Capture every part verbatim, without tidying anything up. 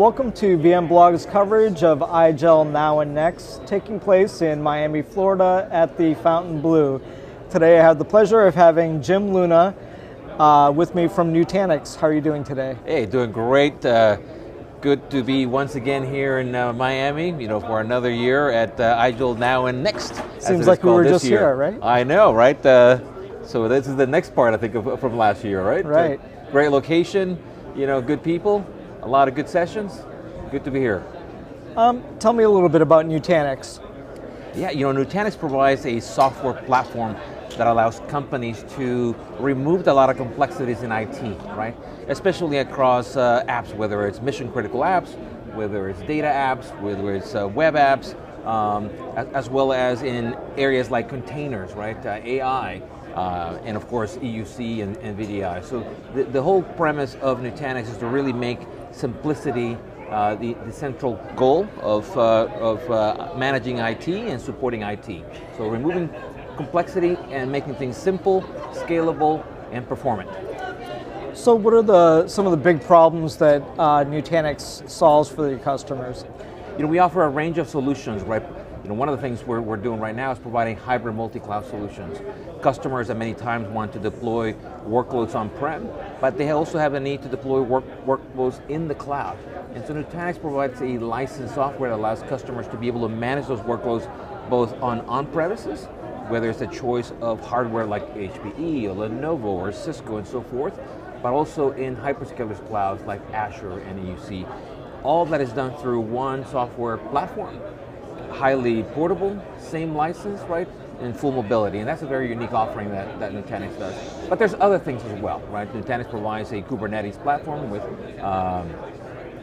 Welcome to VMblog's coverage of I G E L Now and Next, taking place in Miami, Florida at the Fountain Blue. Today I have the pleasure of having Jim Luna uh, with me from Nutanix. How are you doing today? Hey, doing great. Uh, good to be once again here in uh, Miami, you know, for another year at uh, I G E L Now and Next. Seems like we were just year. here, right? I know, right? Uh, so this is the next part, I think, of, from last year, right? Right. So great location, you know, good people. A lot of good sessions. Good to be here. Um, tell me a little bit about Nutanix. Yeah, you know, Nutanix provides a software platform that allows companies to remove a lot of complexities in I T, right? Especially across uh, apps, whether it's mission critical apps, whether it's data apps, whether it's uh, web apps, um, as, as well as in areas like containers, right? Uh, A I. Uh, and of course, E U C and, and V D I. So the, the whole premise of Nutanix is to really make simplicity uh, the, the central goal of, uh, of uh, managing I T and supporting I T. So removing complexity and making things simple, scalable, and performant. So what are the, some of the big problems that uh, Nutanix solves for the customers? You know, we offer a range of solutions, right? You know, one of the things we're, we're doing right now is providing hybrid multi-cloud solutions. Customers at many times want to deploy workloads on-prem, but they also have a need to deploy work, workloads in the cloud. And so Nutanix provides a licensed software that allows customers to be able to manage those workloads both on on-premises, whether it's a choice of hardware like H P E or Lenovo or Cisco and so forth, but also in hyperscalers clouds like Azure and E U C. All that is done through one software platform. Highly portable, same license, right, and full mobility, and that's a very unique offering that, that Nutanix does. But there's other things as well, right? Nutanix provides a Kubernetes platform with um,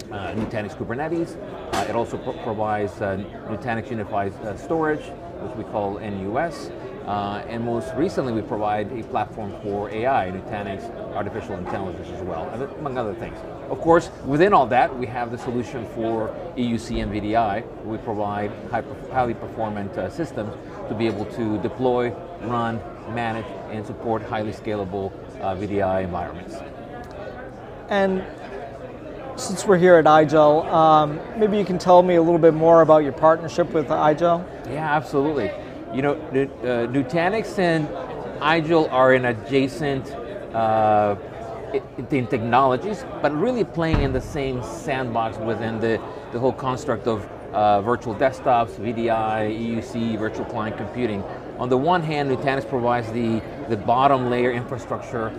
uh, Nutanix Kubernetes. Uh, it also pro provides uh, Nutanix Unified uh, Storage, which we call N U S, uh, and most recently we provide a platform for A I, Nutanix Artificial Intelligence as well, among other things. Of course, within all that, we have the solution for E U C and V D I. We provide high, highly performant uh, systems to be able to deploy, run, manage, and support highly scalable uh, V D I environments. And since we're here at I G E L, um, maybe you can tell me a little bit more about your partnership with I G E L? Yeah, absolutely. You know, uh, Nutanix and I G E L are in adjacent uh, in technologies, but really playing in the same sandbox within the, the whole construct of uh, virtual desktops, V D I, E U C, virtual client computing. On the one hand, Nutanix provides the, the bottom layer infrastructure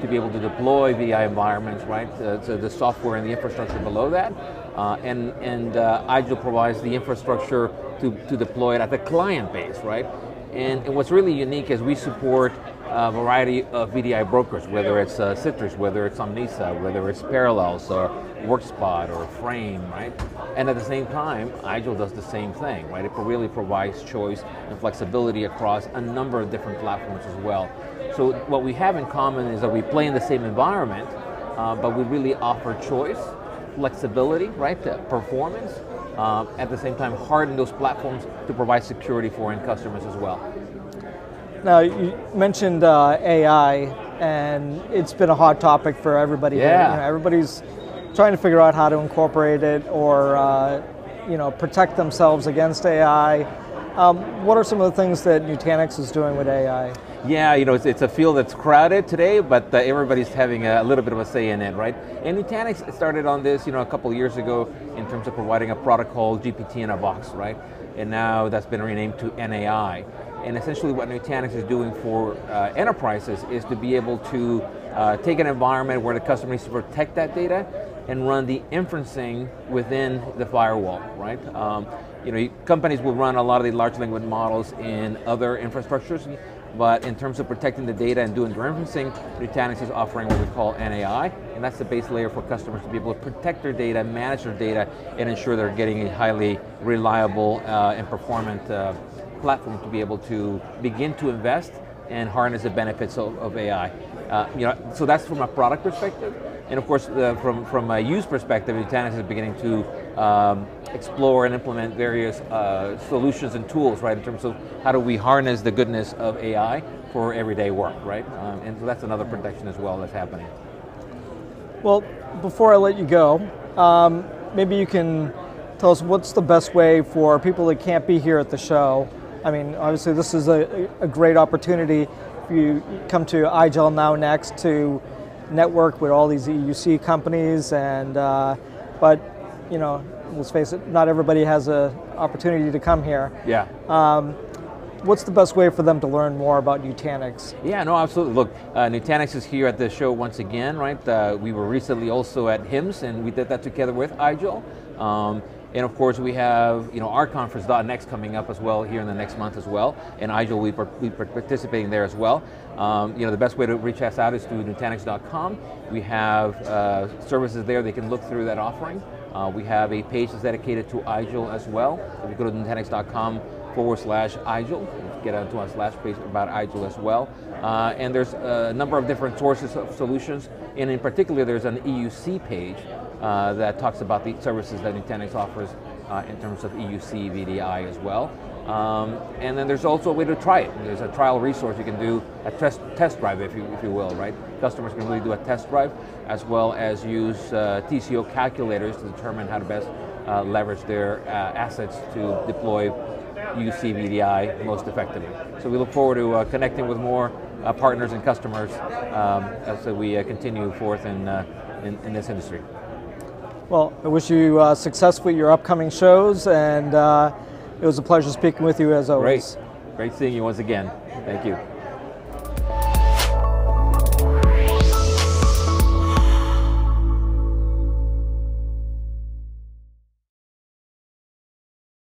to be able to deploy V D I environments, right? Uh, so the software and the infrastructure below that. Uh, and and uh, I G E L provides the infrastructure to, to deploy it at the client base, right? And, and what's really unique is we support a variety of V D I brokers, whether it's uh, Citrix, whether it's Omnissa, whether it's Parallels or WorkSpot or Frame, right? And at the same time, I G E L does the same thing, right? It really provides choice and flexibility across a number of different platforms as well. So what we have in common is that we play in the same environment, uh, but we really offer choice, flexibility, right, the performance, uh, at the same time harden those platforms to provide security for end customers as well. Now, you mentioned uh, A I, and it's been a hot topic for everybody. Yeah. You know, everybody's trying to figure out how to incorporate it or uh, you know, protect themselves against A I. Um, what are some of the things that Nutanix is doing with A I? Yeah, you know, it's, it's a field that's crowded today, but uh, everybody's having a little bit of a say in it, right? And Nutanix started on this, you know, a couple of years ago in terms of providing a product called G P T in a box, right? And now that's been renamed to N A I. And essentially what Nutanix is doing for uh, enterprises is to be able to uh, take an environment where the customer needs to protect that data and run the inferencing within the firewall, right? Um, you know, companies will run a lot of the large language models in other infrastructures, but in terms of protecting the data and doing the inferencing, Nutanix is offering what we call N A I, and that's the base layer for customers to be able to protect their data, manage their data, and ensure they're getting a highly reliable uh, and performant uh, platform to be able to begin to invest and harness the benefits of, of A I. Uh, you know, so that's from a product perspective, and of course uh, from, from a use perspective, Nutanix is beginning to um, explore and implement various uh, solutions and tools, right, in terms of how do we harness the goodness of A I for everyday work, right? Um, and so that's another protection as well that's happening. Well, before I let you go, um, maybe you can tell us what's the best way for people that can't be here at the show. I mean, obviously this is a, a great opportunity. If you come to I G E L Now Next to network with all these E U C companies, and uh, but you know, let's face it, not everybody has an opportunity to come here. Yeah. Um, What's the best way for them to learn more about Nutanix? Yeah, no, absolutely. Look, uh, Nutanix is here at the show once again, right? Uh, we were recently also at HIMSS, and we did that together with I G E L. Um, and of course, we have you know our conference dot next coming up as well here in the next month as well. And I G E L, we are participating there as well. Um, you know, the best way to reach us out is through Nutanix dot com. We have uh, services there. They can look through that offering. Uh, we have a page that's dedicated to I G E L as well. If you go to Nutanix dot com, forward slash I G E L, get onto our slash page about I G E L as well. Uh, and there's a number of different sources of solutions, and in particular there's an E U C page uh, that talks about the services that Nutanix offers uh, in terms of E U C, V D I as well. Um, and then there's also a way to try it. There's a trial resource you can do, a test, test drive if you, if you will, right? Customers can really do a test drive, as well as use uh, T C O calculators to determine how to best uh, leverage their uh, assets to deploy E U C V D I most effectively. So we look forward to uh, connecting with more uh, partners and customers um, as we uh, continue forth in, uh, in, in this industry. Well, I wish you uh, success with your upcoming shows, and uh, it was a pleasure speaking with you as always. Great, great seeing you once again. Thank you.